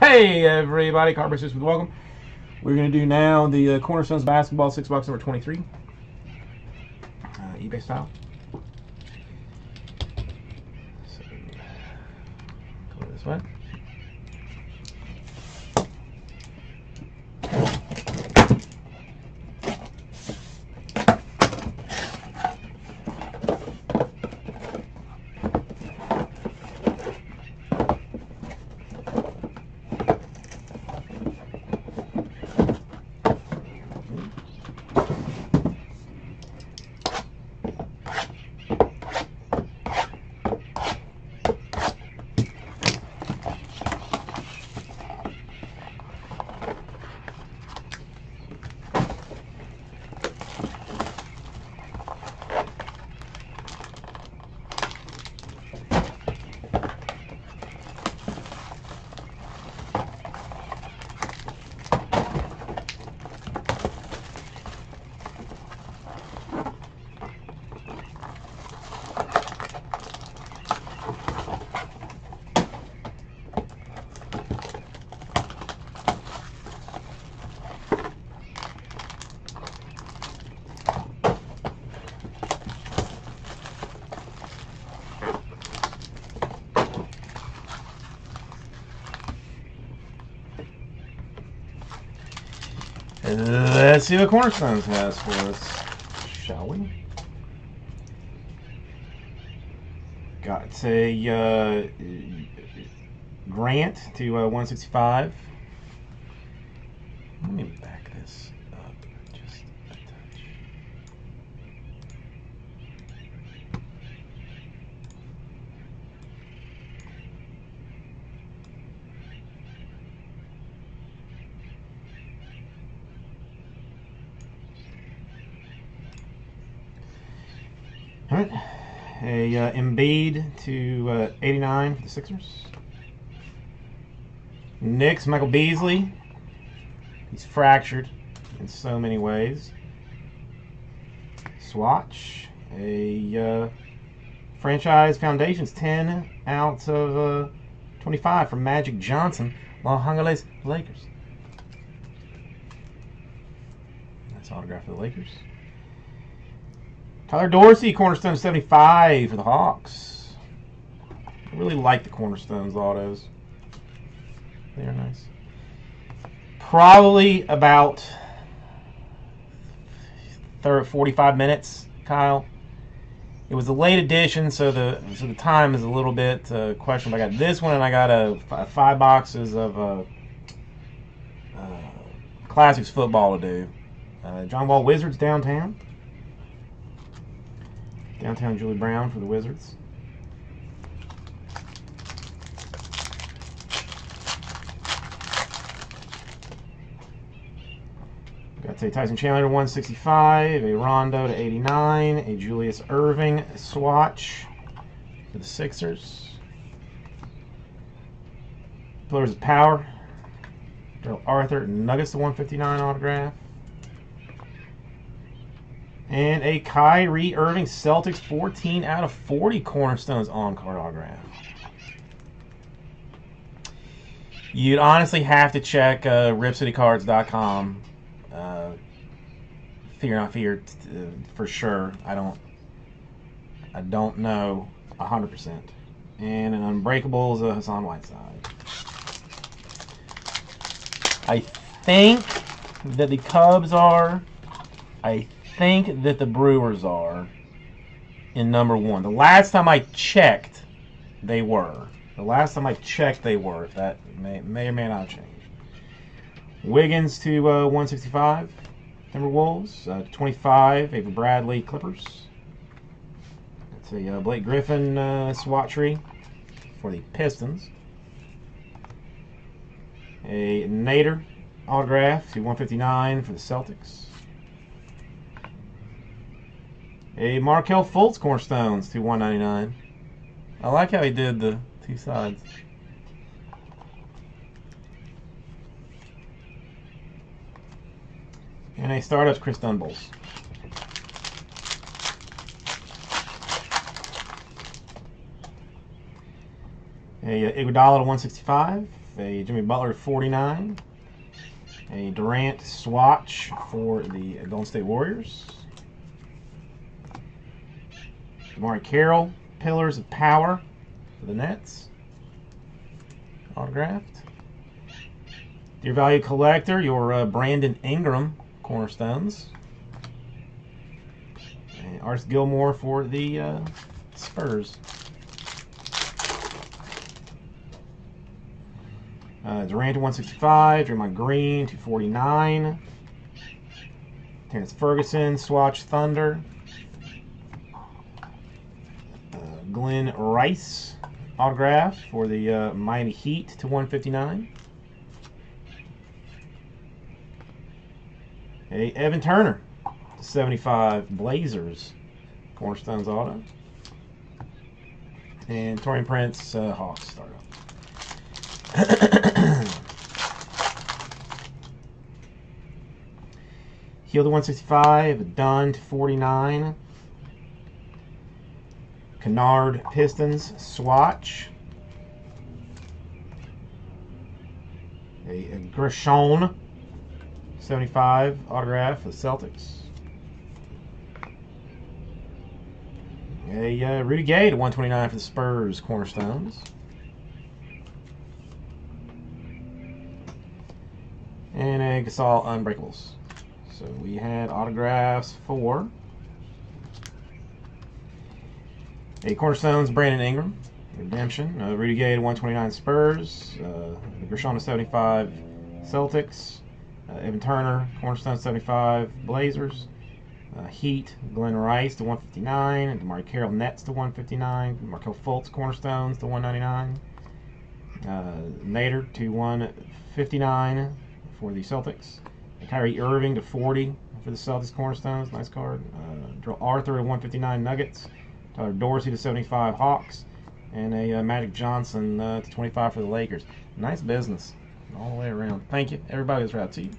Hey everybody, Carver Sisters, welcome. We're going to do now the Cornerstones basketball 6 box number 23, eBay style. So, go this way. Let's see what Cornerstones has for us, shall we? Got a Grant to 165. Let me back this up just a touch. A Embiid to 89 for the Sixers. Knicks, Michael Beasley. He's fractured in so many ways. Swatch. A Franchise Foundations 10 out of 25 from Magic Johnson, Los Angeles Lakers. That's autograph for the Lakers. Tyler Dorsey, Cornerstone 75 for the Hawks. I really like the Cornerstones autos. They are nice. Probably about 45 minutes, Kyle. It was a late edition, so the time is a little bit questionable. I got this one, and I got 5 boxes of classics football to do. John Wall, Wizards, Downtown. Downtown Julie Brown for the Wizards. Got a Tyson Chandler to 165, a Rondo to 89, a Julius Irving swatch for the Sixers. Pillars of Power, Darrell Arthur, Nuggets to 159 autograph. And a Kyrie Irving Celtics 14 out of 40 Cornerstones on-card autograph. You'd honestly have to check RipCityCards.com. Figure out for sure. I don't know 100%. And an Unbreakable is a Hassan Whiteside. I think that the Cubs are. I think that the Brewers are in number one. The last time I checked, they were. That may or may not change. Wiggins to 165. Timberwolves, 25. Avery Bradley, Clippers. That's a Blake Griffin swatchery for the Pistons. A Nader autograph to 159 for the Celtics. A Markelle Fultz Cornerstones to 199. I like how he did the 2 sides. And a Startups Chris Dunbles. A Iguodala to 165. a Jimmy Butler 49, a Durant swatch for the Golden State Warriors, Jamari Carroll, Pillars of Power for the Nets, autographed. Dear Value Collector, your Brandon Ingram, Cornerstones, and Ars Gilmore for the Spurs. Durant to 165, Draymond Green 249, Terrence Ferguson, swatch Thunder, Lynn Rice autograph for the Miami Heat to 159, a Evan Turner to 75 Blazers, Cornerstones auto, and Torian Prince Hawks startup. Hill to 165, Dunn to 49. Kennard Pistons swatch. A Grishon 75 autograph for the Celtics. A Rudy Gay to 129 for the Spurs, Cornerstones. And a Gasol Unbreakables. So we had autographs for a Cornerstones Brandon Ingram, Redemption, Rudy Gay to 129 Spurs, Grishon to 75 Celtics, Evan Turner, Cornerstone 75 Blazers, Heat, Glenn Rice to 159, and Jamari Carroll Nets to 159, Markelle Fultz Cornerstones to 199, Nader to 159 for the Celtics. Kyrie Irving to 40 for the Celtics Cornerstones, nice card. Darrell Arthur to 159 Nuggets, Tyler Dorsey to 75 Hawks, and a Magic Johnson to 25 for the Lakers. Nice business all the way around. Thank you. Everybody was right to you.